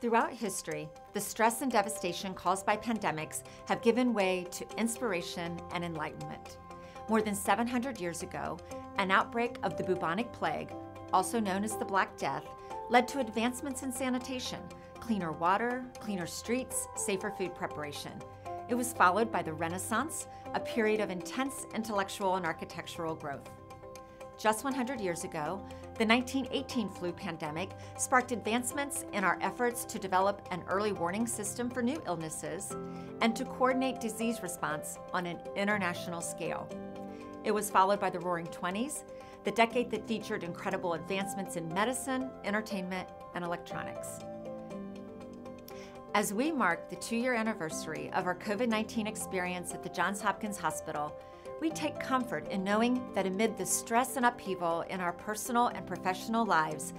Throughout history, the stress and devastation caused by pandemics have given way to inspiration and enlightenment. More than 700 years ago, an outbreak of the bubonic plague, also known as the Black Death, led to advancements in sanitation, cleaner water, cleaner streets, safer food preparation. It was followed by the Renaissance, a period of intense intellectual and architectural growth. Just 100 years ago, the 1918 flu pandemic sparked advancements in our efforts to develop an early warning system for new illnesses and to coordinate disease response on an international scale. It was followed by the Roaring '20s, the decade that featured incredible advancements in medicine, entertainment, and electronics. As we mark the two-year anniversary of our COVID-19 experience at the Johns Hopkins Hospital, we take comfort in knowing that amid the stress and upheaval in our personal and professional lives,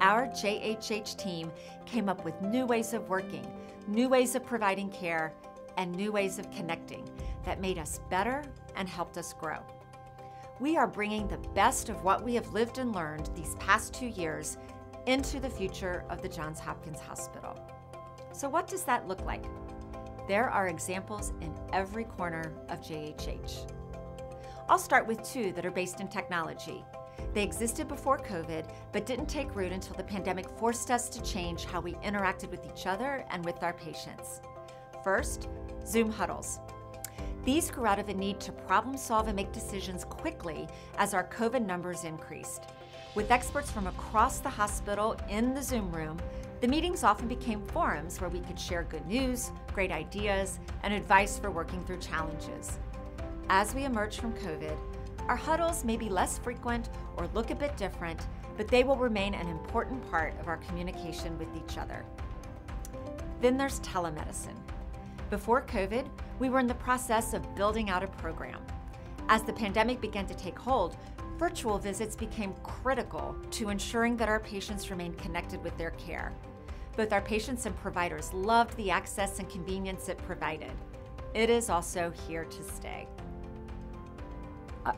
our JHH team came up with new ways of working, new ways of providing care, and new ways of connecting that made us better and helped us grow. We are bringing the best of what we have lived and learned these past 2 years into the future of the Johns Hopkins Hospital. So what does that look like? There are examples in every corner of JHH. I'll start with two that are based in technology. They existed before COVID, but didn't take root until the pandemic forced us to change how we interacted with each other and with our patients. First, Zoom huddles. These grew out of a need to problem solve and make decisions quickly as our COVID numbers increased. With experts from across the hospital in the Zoom room, the meetings often became forums where we could share good news, great ideas, and advice for working through challenges. As we emerge from COVID, our huddles may be less frequent or look a bit different, but they will remain an important part of our communication with each other. Then there's telemedicine. Before COVID, we were in the process of building out a program. As the pandemic began to take hold, virtual visits became critical to ensuring that our patients remained connected with their care. Both our patients and providers loved the access and convenience it provided. It is also here to stay.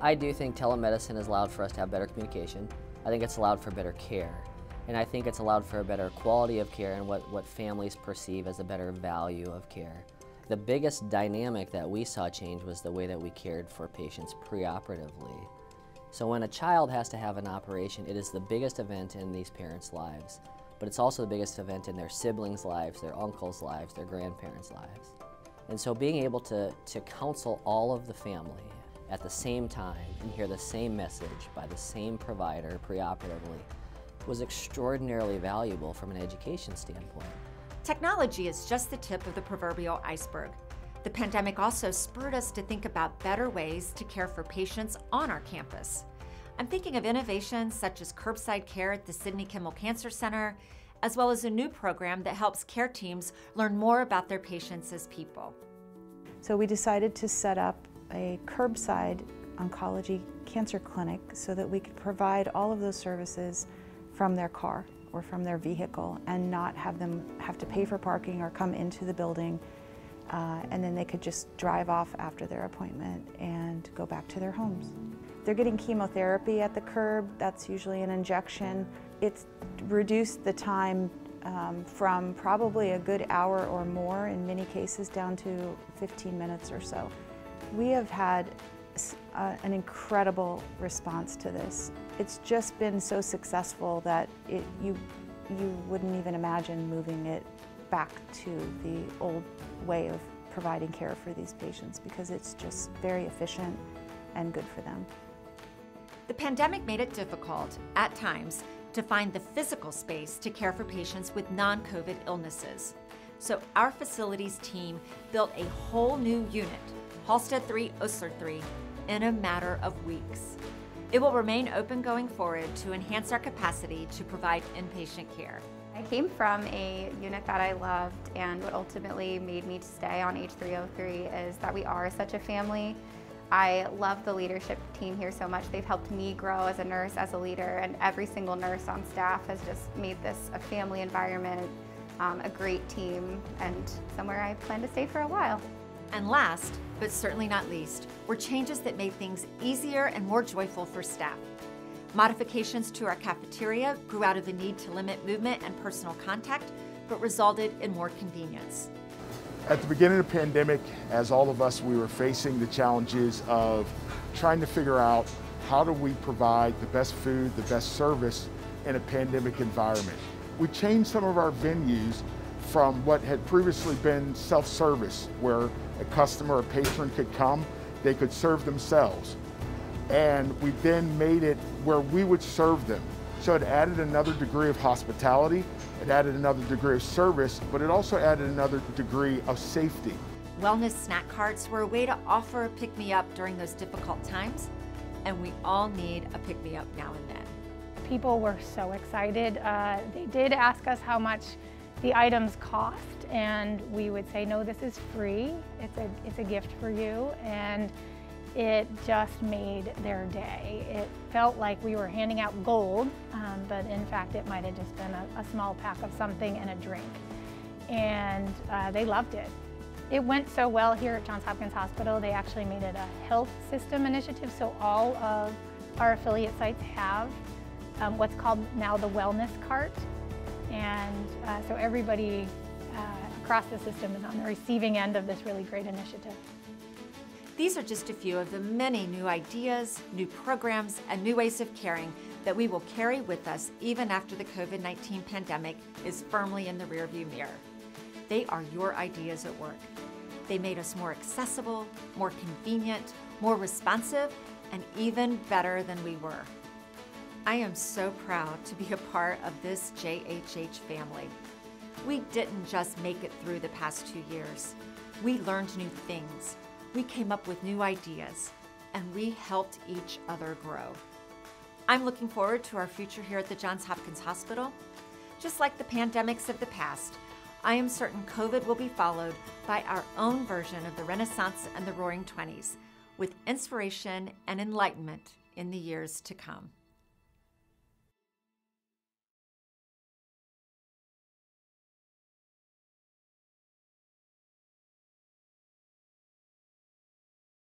I do think telemedicine has allowed for us to have better communication. I think it's allowed for better care. And I think it's allowed for a better quality of care and what families perceive as a better value of care. The biggest dynamic that we saw change was the way that we cared for patients preoperatively. So when a child has to have an operation, it is the biggest event in these parents' lives, but it's also the biggest event in their siblings' lives, their uncles' lives, their grandparents' lives. And so being able to counsel all of the family at the same time and hear the same message by the same provider preoperatively was extraordinarily valuable from an education standpoint. Technology is just the tip of the proverbial iceberg. The pandemic also spurred us to think about better ways to care for patients on our campus. I'm thinking of innovations such as curbside care at the Sydney Kimmel Cancer Center, as well as a new program that helps care teams learn more about their patients as people. So we decided to set up a curbside oncology cancer clinic so that we could provide all of those services from their car or from their vehicle and not have them have to pay for parking or come into the building. And then they could just drive off after their appointment and go back to their homes. They're getting chemotherapy at the curb. That's usually an injection. It's reduced the time from probably a good hour or more, in many cases, down to 15 minutes or so. We have had an incredible response to this. It's just been so successful that you wouldn't even imagine moving it back to the old way of providing care for these patients because it's just very efficient and good for them. The pandemic made it difficult, at times, to find the physical space to care for patients with non-COVID illnesses. So our facilities team built a whole new unit, Halstead 3, Osler 3, in a matter of weeks. It will remain open going forward to enhance our capacity to provide inpatient care. I came from a unit that I loved, and what ultimately made me stay on H303 is that we are such a family. I love the leadership team here so much. They've helped me grow as a nurse, as a leader, and every single nurse on staff has just made this a family environment, a great team, and somewhere I plan to stay for a while. And last, but certainly not least, were changes that made things easier and more joyful for staff. Modifications to our cafeteria grew out of the need to limit movement and personal contact but resulted in more convenience. At the beginning of the pandemic, as all of us, we were facing the challenges of trying to figure out how do we provide the best food, the best service in a pandemic environment. We changed some of our venues from what had previously been self-service, where a customer or patron could come, they could serve themselves. And we then made it where we would serve them. So it added another degree of hospitality, it added another degree of service, but it also added another degree of safety. Wellness snack carts were a way to offer a pick-me-up during those difficult times, and we all need a pick-me-up now and then. People were so excited. They did ask us how much the items cost, and we would say, no, this is free. It's a gift for you. And it just made their day. It felt like we were handing out gold, but in fact it might have just been a small pack of something and a drink. And they loved it. It went so well here at Johns Hopkins Hospital, they actually made it a health system initiative, so all of our affiliate sites have what's called now the wellness cart. And so everybody across the system is on the receiving end of this really great initiative. These are just a few of the many new ideas, new programs, and new ways of caring that we will carry with us even after the COVID-19 pandemic is firmly in the rearview mirror. They are your ideas at work. They made us more accessible, more convenient, more responsive, and even better than we were. I am so proud to be a part of this JHH family. We didn't just make it through the past 2 years. We learned new things. We came up with new ideas, and we helped each other grow. I'm looking forward to our future here at the Johns Hopkins Hospital. Just like the pandemics of the past, I am certain COVID will be followed by our own version of the Renaissance and the Roaring 20s, with inspiration and enlightenment in the years to come.